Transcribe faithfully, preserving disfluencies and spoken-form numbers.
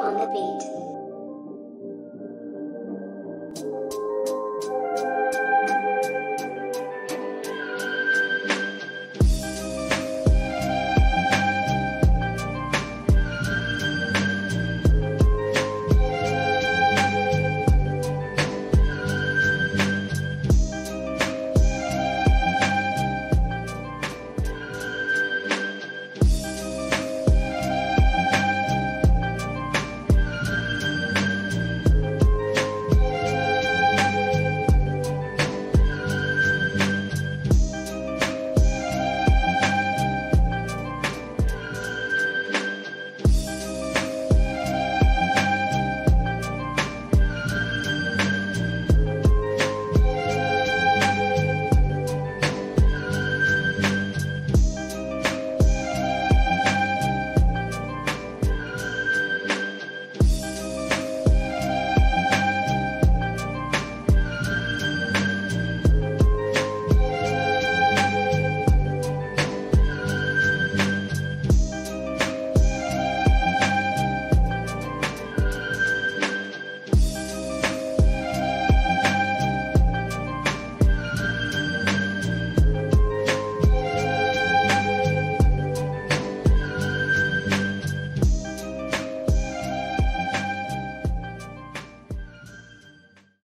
on the beat.